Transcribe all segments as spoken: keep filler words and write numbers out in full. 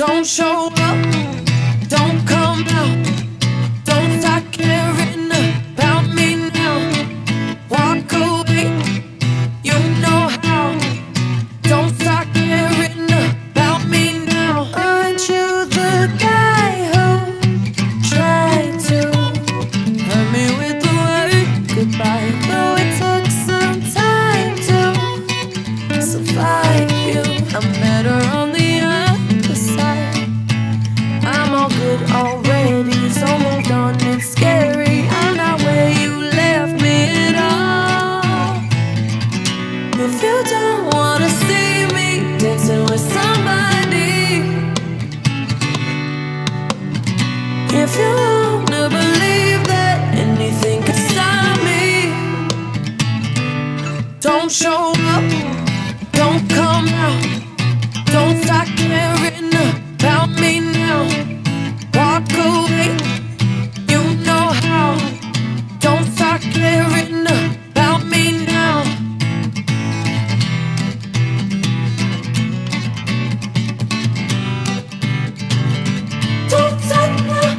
Don't show up, don't come out. Don't start caring about me now. Walk away, you know how. Don't start caring about me now. Aren't you the guy who tried to hurt me with the word goodbye? Though it took some time to survive you, I'm better on the already, so moved on, it's scary. I'm not where you left me at all. If you don't wanna see me dancing with somebody, if you wanna believe that anything could stop me, don't show up, don't come out. Don't start caring about me now. Walk away, you know how. Don't start caring about me now. Don't start now.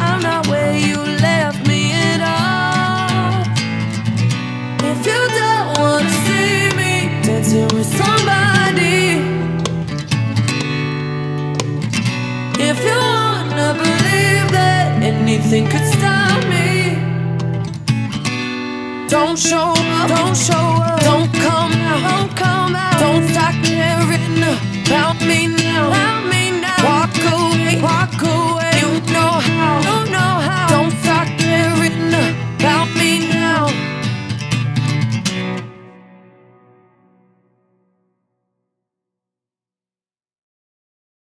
I'm not where you left me at all. If you don't want to see me dancing with somebody, if you wanna believe that anything could stop me, don't show up, don't show up, don't come out, don't come out, don't start caring about me now, about me now. Walk away, walk away.